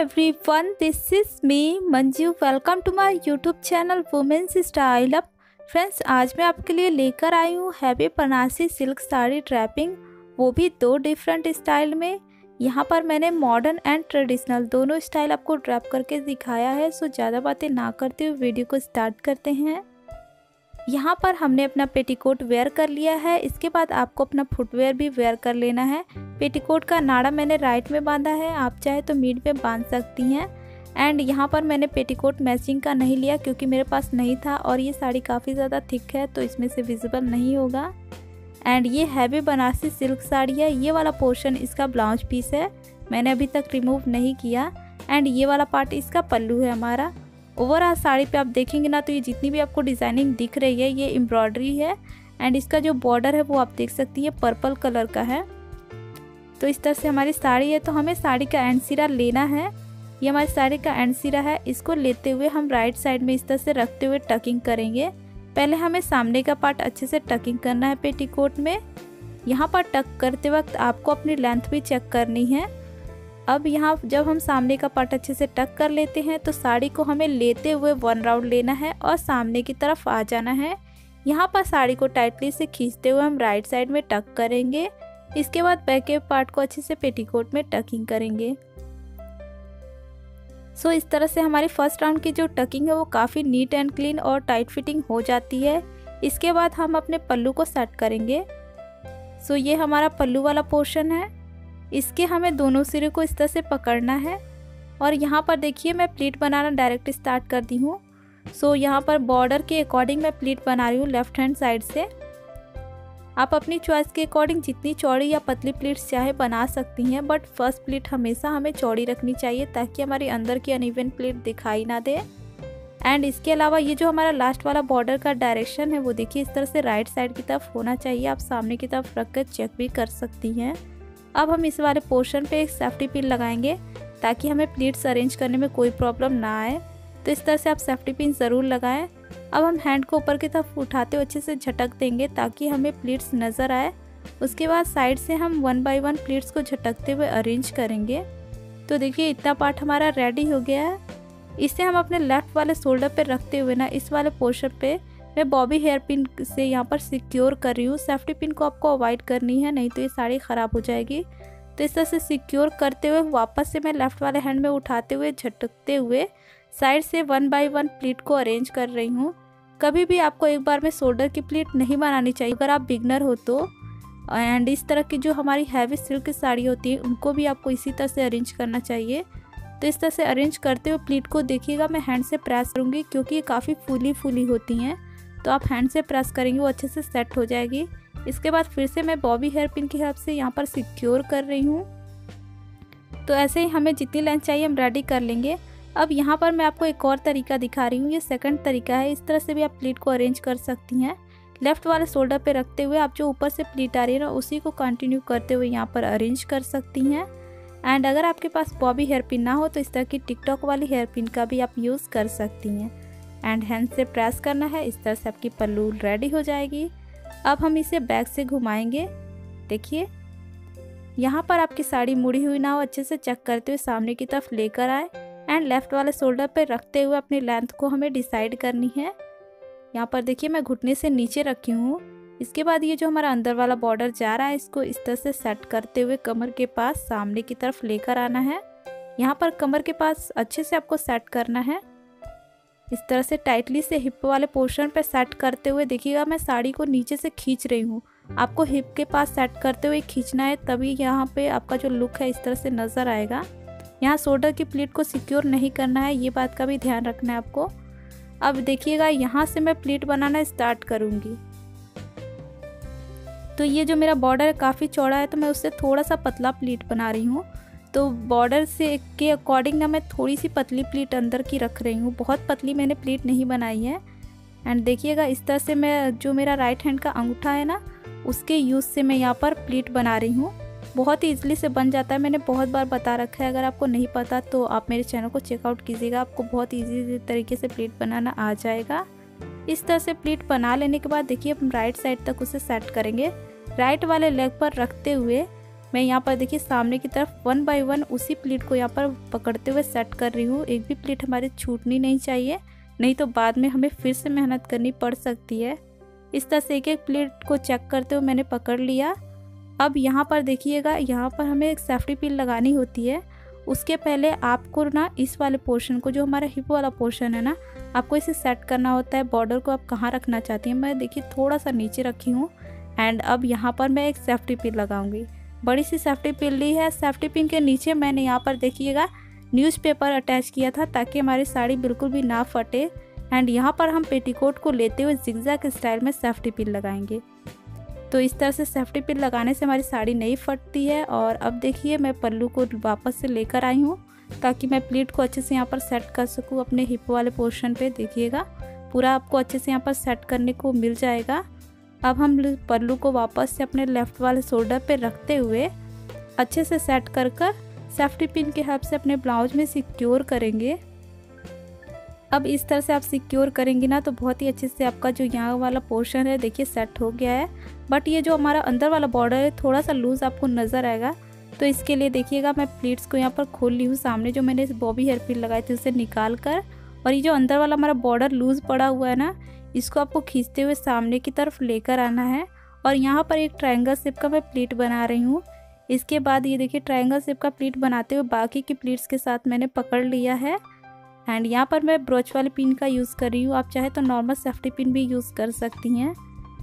Everyone, this is me Manju. Welcome to my YouTube channel women's style up. Friends, आज मैं आपके लिए लेकर आई हूँ heavy Banarasi silk sari draping, वो भी दो डिफरेंट स्टाइल में। यहाँ पर मैंने मॉडर्न एंड ट्रेडिशनल दोनों स्टाइल आपको ट्रैप करके दिखाया है। सो ज़्यादा बातें ना करते हुए वीडियो को स्टार्ट करते हैं। यहाँ पर हमने अपना पेटीकोट वेयर कर लिया है। इसके बाद आपको अपना फुटवेयर भी वेयर कर लेना है। पेटीकोट का नाड़ा मैंने राइट में बांधा है, आप चाहे तो मिड में बांध सकती हैं। एंड यहाँ पर मैंने पेटीकोट मैचिंग का नहीं लिया क्योंकि मेरे पास नहीं था, और ये साड़ी काफ़ी ज़्यादा थिक है तो इसमें से विजिबल नहीं होगा। एंड ये हैवी बनारसी सिल्क साड़ी है। ये वाला पोर्शन इसका ब्लाउज पीस है, मैंने अभी तक रिमूव नहीं किया। एंड ये वाला पार्ट इसका पल्लू है हमारा। ओवरऑल साड़ी पे आप देखेंगे ना तो ये जितनी भी आपको डिज़ाइनिंग दिख रही है ये एम्ब्रॉयडरी है। एंड इसका जो बॉर्डर है वो आप देख सकती है पर्पल कलर का है। तो इस तरह से हमारी साड़ी है। तो हमें साड़ी का एंड सिरा लेना है। ये हमारी साड़ी का एंड सिरा है। इसको लेते हुए हम राइट साइड में इस तरह से रखते हुए टकिंग करेंगे। पहले हमें सामने का पार्ट अच्छे से टकिंग करना है पेटीकोट में। यहाँ पर टक करते वक्त आपको अपनी लेंथ भी चेक करनी है। अब यहाँ जब हम सामने का पार्ट अच्छे से टक कर लेते हैं तो साड़ी को हमें लेते हुए वन राउंड लेना है और सामने की तरफ आ जाना है। यहाँ पर साड़ी को टाइटली से खींचते हुए हम राइट साइड में टक करेंगे। इसके बाद बैक के पार्ट को अच्छे से पेटीकोट में टकिंग करेंगे। सो इस तरह से हमारी फर्स्ट राउंड की जो टकिंग है वो काफ़ी नीट एंड क्लीन और टाइट फिटिंग हो जाती है। इसके बाद हम अपने पल्लू को सेट करेंगे। सो ये हमारा पल्लू वाला पोर्शन है। इसके हमें दोनों सिरे को इस तरह से पकड़ना है। और यहाँ पर देखिए मैं प्लीट बनाना डायरेक्ट स्टार्ट कर दी हूँ। सो यहाँ पर बॉर्डर के अकॉर्डिंग मैं प्लीट बना रही हूँ लेफ़्ट हैंड साइड से। आप अपनी चॉइस के अकॉर्डिंग जितनी चौड़ी या पतली प्लीट्स चाहे बना सकती हैं, बट फर्स्ट प्लीट हमेशा हमें चौड़ी रखनी चाहिए ताकि हमारी अंदर की अनइवन प्लीट दिखाई ना दे। एंड इसके अलावा ये जो हमारा लास्ट वाला बॉर्डर का डायरेक्शन है वो देखिए इस तरह से राइट साइड की तरफ होना चाहिए। आप सामने की तरफ रख कर चेक भी कर सकती हैं। अब हम इस वाले पोर्शन पे एक सेफ्टी पिन लगाएंगे ताकि हमें प्लीट्स अरेंज करने में कोई प्रॉब्लम ना आए। तो इस तरह से आप सेफ्टी पिन ज़रूर लगाएं। अब हम हैंड को ऊपर की तरफ उठाते हुए अच्छे से झटक देंगे ताकि हमें प्लीट्स नज़र आए। उसके बाद साइड से हम 1 बाय 1 प्लीट्स को झटकते हुए अरेंज करेंगे। तो देखिए इतना पार्ट हमारा रेडी हो गया है। इसे हम अपने लेफ़्ट वाले शोल्डर पर रखते हुए ना इस वाले पोर्शन पर मैं बॉबी हेयर पिन से यहाँ पर सिक्योर कर रही हूँ। सेफ्टी पिन को आपको अवॉइड करनी है, नहीं तो ये साड़ी ख़राब हो जाएगी। तो इस तरह से सिक्योर करते हुए वापस से मैं लेफ़्ट वाले हैंड में उठाते हुए झटकते हुए साइड से 1 बाय 1 प्लीट को अरेंज कर रही हूँ। कभी भी आपको एक बार में शोल्डर की प्लीट नहीं बनानी चाहिए अगर आप बिगनर हो तो। एंड इस तरह की जो हमारी हैवी सिल्क की साड़ी होती है उनको भी आपको इसी तरह से अरेंज करना चाहिए। तो इस तरह से अरेंज करते हुए प्लीट को देखिएगा मैं हैंड से प्रेस करूँगी क्योंकि ये काफ़ी फूली होती हैं। तो आप हैंड से प्रेस करेंगे वो अच्छे से सेट हो जाएगी। इसके बाद फिर से मैं बॉबी हेयर पिन की हेल्प से यहाँ पर सिक्योर कर रही हूँ। तो ऐसे ही हमें जितनी लेंथ चाहिए हम रेडी कर लेंगे। अब यहाँ पर मैं आपको एक और तरीका दिखा रही हूँ, ये सेकंड तरीका है। इस तरह से भी आप प्लीट को अरेंज कर सकती हैं। लेफ़्ट वाले शोल्डर पे रखते हुए आप जो ऊपर से प्लीट आ रही है ना उसी को कंटिन्यू करते हुए यहाँ पर अरेंज कर सकती हैं। एंड अगर आपके पास बॉबी हेयर पिन ना हो तो इस तरह की टिकटॉक वाली हेयर पिन का भी आप यूज़ कर सकती हैं। एंड हैंड से प्रेस करना है। इस तरह से आपकी पल्लू रेडी हो जाएगी। अब हम इसे बैक से घुमाएंगे। देखिए यहाँ पर आपकी साड़ी मुड़ी हुई ना हो अच्छे से चेक करते हुए सामने की तरफ लेकर आए। एंड लेफ़्ट वाले शोल्डर पर रखते हुए अपनी लेंथ को हमें डिसाइड करनी है। यहाँ पर देखिए मैं घुटने से नीचे रखी हूँ। इसके बाद ये जो हमारा अंदर वाला बॉर्डर जा रहा है इसको इस तरह से सेट करते हुए कमर के पास सामने की तरफ लेकर आना है। यहाँ पर कमर के पास अच्छे से आपको सेट करना है। इस तरह से टाइटली से हिप वाले पोर्शन पर सेट करते हुए देखिएगा मैं साड़ी को नीचे से खींच रही हूँ। आपको हिप के पास सेट करते हुए खींचना है तभी यहाँ पे आपका जो लुक है इस तरह से नज़र आएगा। यहाँ शोल्डर की प्लीट को सिक्योर नहीं करना है, ये बात का भी ध्यान रखना है आपको। अब देखिएगा यहाँ से मैं प्लीट बनाना स्टार्ट करूँगी। तो ये जो मेरा बॉर्डर है काफ़ी चौड़ा है तो मैं उससे थोड़ा सा पतला प्लीट बना रही हूँ। तो बॉर्डर से के अकॉर्डिंग ना मैं थोड़ी सी पतली प्लीट अंदर की रख रही हूँ, बहुत पतली मैंने प्लीट नहीं बनाई है। एंड देखिएगा इस तरह से मैं जो मेरा राइट हैंड का अंगूठा है ना उसके यूज़ से मैं यहाँ पर प्लीट बना रही हूँ। बहुत ही ईजिली से बन जाता है, मैंने बहुत बार बता रखा है। अगर आपको नहीं पता तो आप मेरे चैनल को चेकआउट कीजिएगा, आपको बहुत ईजी तरीके से प्लीट बनाना आ जाएगा। इस तरह से प्लीट बना लेने के बाद देखिए हम राइट साइड तक उसे सेट करेंगे। राइट वाले लेग पर रखते हुए मैं यहाँ पर देखिए सामने की तरफ 1 by 1 उसी प्लीट को यहाँ पर पकड़ते हुए सेट कर रही हूँ। एक भी प्लीट हमारी छूटनी नहीं चाहिए, नहीं तो बाद में हमें फिर से मेहनत करनी पड़ सकती है। इस तरह से एक एक प्लीट को चेक करते हुए मैंने पकड़ लिया। अब यहाँ पर देखिएगा, यहाँ पर हमें एक सेफ्टी पिन लगानी होती है। उसके पहले आपको ना इस वाले पोर्शन को, जो हमारा हिप वाला पोर्शन है ना, आपको इसे सेट करना होता है। बॉर्डर को आप कहाँ रखना चाहती हैं, मैं देखिए थोड़ा सा नीचे रखी हूँ। एंड अब यहाँ पर मैं एक सेफ्टी पिन लगाऊंगी, बड़ी सी सेफ्टी पिन ली है। सेफ्टी पिन के नीचे मैंने यहाँ पर देखिएगा न्यूज़पेपर अटैच किया था ताकि हमारी साड़ी बिल्कुल भी ना फटे। एंड यहाँ पर हम पेटीकोट को लेते हुए जिगजैग स्टाइल में सेफ्टी पिन लगाएंगे। तो इस तरह से सेफ्टी पिन लगाने से हमारी साड़ी नहीं फटती है। और अब देखिए मैं पल्लू को वापस से लेकर आई हूँ ताकि मैं प्लीट को अच्छे से यहाँ पर सेट कर सकूँ अपने हिप वाले पोर्शन पे। देखिएगा पूरा आपको अच्छे से यहाँ पर सेट करने को मिल जाएगा। अब हम पल्लू को वापस से अपने लेफ़्ट वाले शोल्डर पे रखते हुए अच्छे से सेट कर कर सेफ्टी पिन के हेल्प से अपने ब्लाउज में सिक्योर करेंगे। अब इस तरह से आप सिक्योर करेंगी ना तो बहुत ही अच्छे से आपका जो यहाँ वाला पोर्शन है देखिए सेट हो गया है। बट ये जो हमारा अंदर वाला बॉर्डर है थोड़ा सा लूज़ आपको नज़र आएगा, तो इसके लिए देखिएगा मैं प्लीट्स को यहाँ पर खोल ली हूँ सामने, जो मैंने बॉबी हेयर पिन लगाई थी उसे निकाल कर। और ये जो अंदर वाला हमारा बॉर्डर लूज़ पड़ा हुआ है ना, इसको आपको खींचते हुए सामने की तरफ लेकर आना है। और यहाँ पर एक ट्रायंगल शेप का मैं प्लीट बना रही हूँ। इसके बाद ये देखिए ट्रायंगल शेप का प्लीट बनाते हुए बाकी की प्लीट्स के साथ मैंने पकड़ लिया है। एंड यहाँ पर मैं ब्रोच वाले पिन का यूज़ कर रही हूँ, आप चाहे तो नॉर्मल सेफ्टी पिन भी यूज़ कर सकती हैं।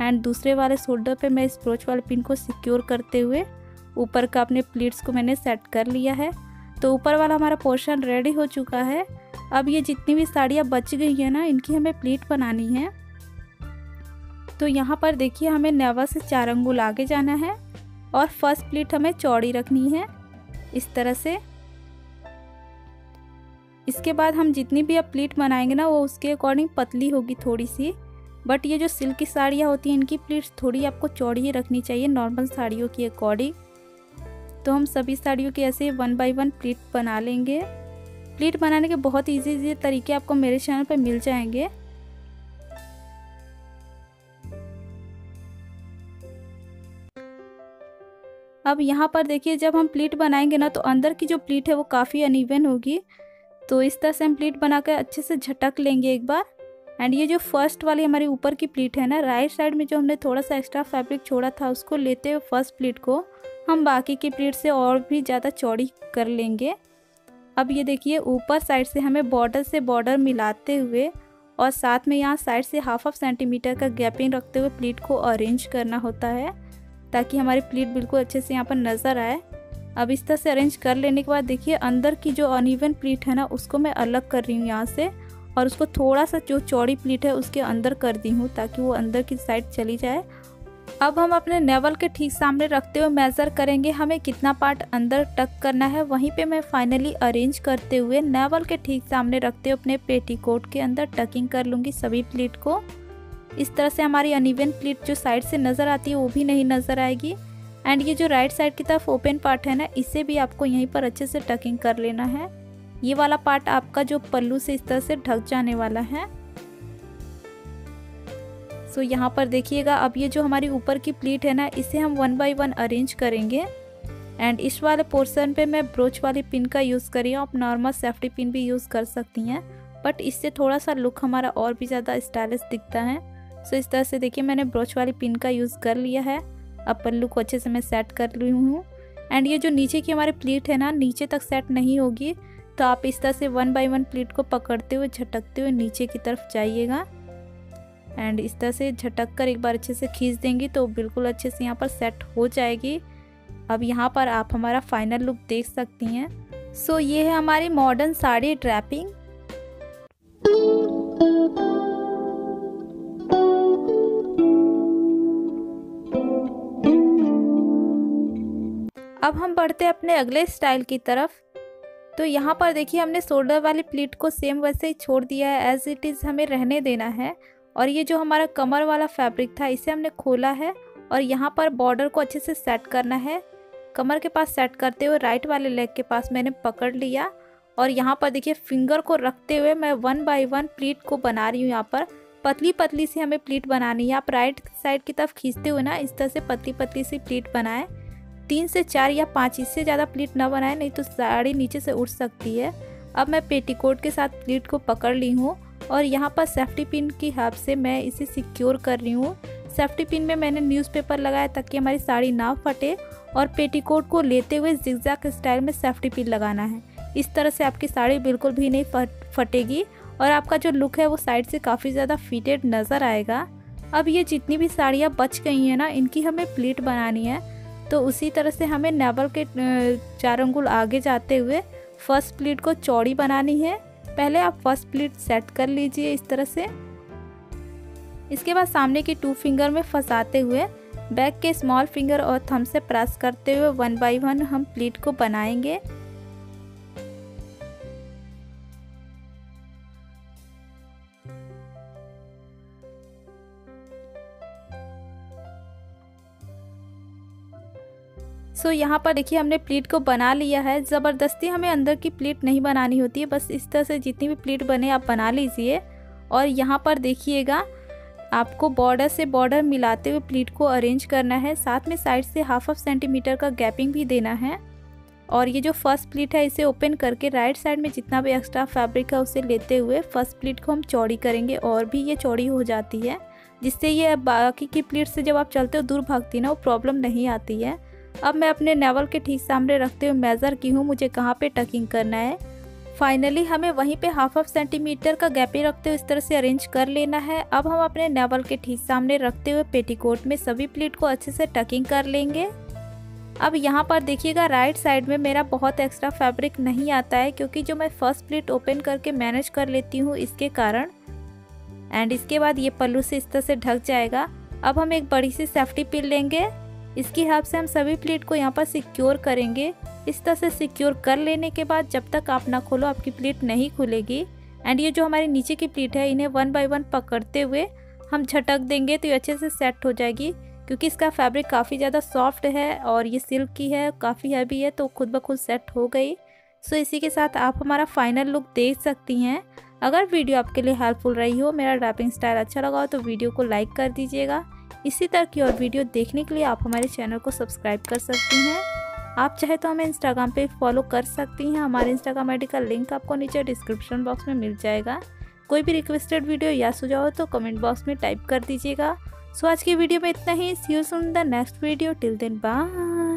एंड दूसरे वाले शोल्डर पे मैं इस ब्रोच वाले पिन को सिक्योर करते हुए ऊपर का अपने प्लीट्स को मैंने सेट कर लिया है। तो ऊपर वाला हमारा पोर्शन रेडी हो चुका है। अब ये जितनी भी साड़ियाँ बच गई हैं ना, इनकी हमें प्लीट बनानी है। तो यहाँ पर देखिए हमें नेवा से 4 अंगुल आगे जाना है और फर्स्ट प्लीट हमें चौड़ी रखनी है इस तरह से। इसके बाद हम जितनी भी आप प्लीट बनाएंगे ना वो उसके अकॉर्डिंग पतली होगी थोड़ी सी। बट ये जो सिल्क की साड़ियाँ होती हैं इनकी प्लीट्स थोड़ी आपको चौड़ी ही रखनी चाहिए नॉर्मल साड़ियों के अकॉर्डिंग। तो हम सभी साड़ियों के ऐसे 1 by 1 प्लीट बना लेंगे। प्लीट बनाने के बहुत ईजी तरीके आपको मेरे चैनल पर मिल जाएंगे। अब यहाँ पर देखिए जब हम प्लीट बनाएंगे ना तो अंदर की जो प्लीट है वो काफ़ी अनइवन होगी, तो इस तरह से हम प्लीट बनाकर अच्छे से झटक लेंगे एक बार। एंड ये जो फर्स्ट वाली हमारी ऊपर की प्लीट है ना, राइट साइड में जो हमने थोड़ा सा एक्स्ट्रा फैब्रिक छोड़ा था उसको लेते हुए फर्स्ट प्लीट को हम बाकी की प्लीट से और भी ज़्यादा चौड़ी कर लेंगे। अब ये देखिए ऊपर साइड से हमें बॉर्डर से बॉर्डर मिलाते हुए और साथ में यहाँ साइड से ½ सेंटीमीटर का गैपिंग रखते हुए प्लीट को अरेंज करना होता है ताकि हमारी प्लीट बिल्कुल अच्छे से यहाँ पर नज़र आए। अब इस तरह से अरेंज कर लेने के बाद देखिए अंदर की जो अनइवन प्लीट है ना उसको मैं अलग कर रही हूँ यहाँ से, और उसको थोड़ा सा जो चौड़ी प्लीट है उसके अंदर कर दी हूँ ताकि वो अंदर की साइड चली जाए। अब हम अपने नेवल के ठीक सामने रखते हुए मेज़र करेंगे हमें कितना पार्ट अंदर टक करना है। वहीं पे मैं फाइनली अरेंज करते हुए नेवल के ठीक सामने रखते हुए अपने पेटीकोट के अंदर टकिंग कर लूँगी सभी प्लीट को। इस तरह से हमारी अनइवन प्लीट जो साइड से नज़र आती है वो भी नहीं नज़र आएगी। एंड ये जो राइट साइड की तरफ ओपन पार्ट है ना, इसे भी आपको यहीं पर अच्छे से टकिंग कर लेना है। ये वाला पार्ट आपका जो पल्लू से इस तरह से ढक जाने वाला है। सो यहाँ पर देखिएगा अब ये जो हमारी ऊपर की प्लीट है ना इसे हम 1 by 1 अरेंज करेंगे। एंड इस वाले पोर्शन पे मैं ब्रोच वाली पिन का यूज़ कर रही हूँ, आप नॉर्मल सेफ्टी पिन भी यूज़ कर सकती हैं, बट इससे थोड़ा सा लुक हमारा और भी ज़्यादा स्टाइलिश दिखता है। सो इस तरह से देखिए मैंने ब्रोच वाली पिन का यूज़ कर लिया है। अब पल्लू को अच्छे से मैं सेट कर ली हूँ। एंड ये जो नीचे की हमारी प्लीट है ना नीचे तक सेट नहीं होगी, तो आप इस तरह से 1 by 1 प्लीट को पकड़ते हुए झटकते हुए नीचे की तरफ जाइएगा। एंड इस तरह से झटक कर एक बार अच्छे से खींच देंगी तो बिल्कुल अच्छे से यहाँ पर सेट हो जाएगी। अब यहाँ पर आप हमारा फाइनल लुक देख सकती हैं। सो ये है हमारी मॉडर्न साड़ी ड्रेपिंग। अब हम बढ़ते हैं अपने अगले स्टाइल की तरफ। तो यहाँ पर देखिए हमने शोल्डर वाली प्लीट को सेम वैसे ही छोड़ दिया है, एज इट इज़ हमें रहने देना है। और ये जो हमारा कमर वाला फैब्रिक था इसे हमने खोला है और यहाँ पर बॉर्डर को अच्छे से सेट करना है। कमर के पास सेट करते हुए राइट वाले लेग के पास मैंने पकड़ लिया और यहाँ पर देखिए फिंगर को रखते हुए मैं 1 by 1 प्लीट को बना रही हूँ। यहाँ पर पतली पतली सी हमें प्लीट बनानी है। आप राइट साइड की तरफ खींचते हुए ना इस तरह से पतली पतली सी प्लीट बनाएं तीन से चार या पाँच, इससे ज़्यादा प्लीट ना बनाएं, नहीं तो साड़ी नीचे से उठ सकती है। अब मैं पेटीकोट के साथ प्लीट को पकड़ ली हूँ और यहाँ पर सेफ्टी पिन की हेल्प से मैं इसे सिक्योर कर रही हूँ। सेफ्टी पिन में मैंने न्यूज़पेपर लगाया ताकि हमारी साड़ी ना फटे, और पेटीकोट को लेते हुए जिगजैग स्टाइल में सेफ्टी पिन लगाना है। इस तरह से आपकी साड़ी बिल्कुल भी नहीं फटेगी और आपका जो लुक है वो साइड से काफ़ी ज़्यादा फिटेड नज़र आएगा। अब ये जितनी भी साड़ियाँ बच गई हैं ना, इनकी हमें प्लीट बनानी है। तो उसी तरह से हमें नेवल के चार अंगुल आगे जाते हुए फर्स्ट प्लीट को चौड़ी बनानी है। पहले आप फर्स्ट प्लीट सेट कर लीजिए इस तरह से। इसके बाद सामने की टू फिंगर में फंसाते हुए बैक के स्मॉल फिंगर और थंब से प्रेस करते हुए वन बाय वन हम प्लीट को बनाएंगे। सो यहाँ पर देखिए हमने प्लीट को बना लिया है। ज़बरदस्ती हमें अंदर की प्लीट नहीं बनानी होती है, बस इस तरह से जितनी भी प्लीट बने आप बना लीजिए। और यहाँ पर देखिएगा आपको बॉर्डर से बॉर्डर मिलाते हुए प्लीट को अरेंज करना है, साथ में साइड से ½ सेंटीमीटर का गैपिंग भी देना है। और ये जो फर्स्ट प्लीट है इसे ओपन करके राइट साइड में जितना भी एक्स्ट्रा फैब्रिक है उसे लेते हुए फर्स्ट प्लीट को हम चौड़ी करेंगे, और भी ये चौड़ी हो जाती है जिससे ये बाकी की प्लीट से जब आप चलते हो दूर भागती ना, वो प्रॉब्लम नहीं आती है। अब मैं अपने नेवल के ठीक सामने रखते हुए मेज़र की हूँ मुझे कहाँ पे टकिंग करना है। फाइनली हमें वहीं पे ½ सेंटीमीटर का गैपिंग रखते हुए इस तरह से अरेंज कर लेना है। अब हम अपने नेवल के ठीक सामने रखते हुए पेटीकोट में सभी प्लीट को अच्छे से टकिंग कर लेंगे। अब यहाँ पर देखिएगा राइट साइड में मेरा बहुत एक्स्ट्रा फैब्रिक नहीं आता है, क्योंकि जो मैं फर्स्ट प्लीट ओपन करके मैनेज कर लेती हूँ इसके कारण। एंड इसके बाद ये पल्लू से इस तरह से ढक जाएगा। अब हम एक बड़ी सी सेफ्टी पिन लेंगे, इसकी हेल्प से हम सभी प्लीट को यहाँ पर सिक्योर करेंगे। इस तरह से सिक्योर कर लेने के बाद जब तक आप ना खोलो आपकी प्लीट नहीं खुलेगी। एंड ये जो हमारी नीचे की प्लीट है इन्हें वन बाय वन पकड़ते हुए हम झटक देंगे तो ये अच्छे से सेट हो जाएगी, क्योंकि इसका फैब्रिक काफ़ी ज़्यादा सॉफ्ट है और ये सिल्क की है, काफ़ी हैवी है, तो खुद ब खुद सेट हो गई। सो इसी के साथ आप हमारा फाइनल लुक देख सकती हैं। अगर वीडियो आपके लिए हेल्पफुल रही हो, मेरा रैपिंग स्टाइल अच्छा लगा हो तो वीडियो को लाइक कर दीजिएगा। इसी तरह की और वीडियो देखने के लिए आप हमारे चैनल को सब्सक्राइब कर सकती हैं। आप चाहे तो हमें इंस्टाग्राम पे फॉलो कर सकती हैं, हमारे इंस्टाग्राम आईडी का लिंक आपको नीचे डिस्क्रिप्शन बॉक्स में मिल जाएगा। कोई भी रिक्वेस्टेड वीडियो या सुझाव हो तो कमेंट बॉक्स में टाइप कर दीजिएगा। सो आज की वीडियो में इतना ही। See you soon in the next video. Till then bye.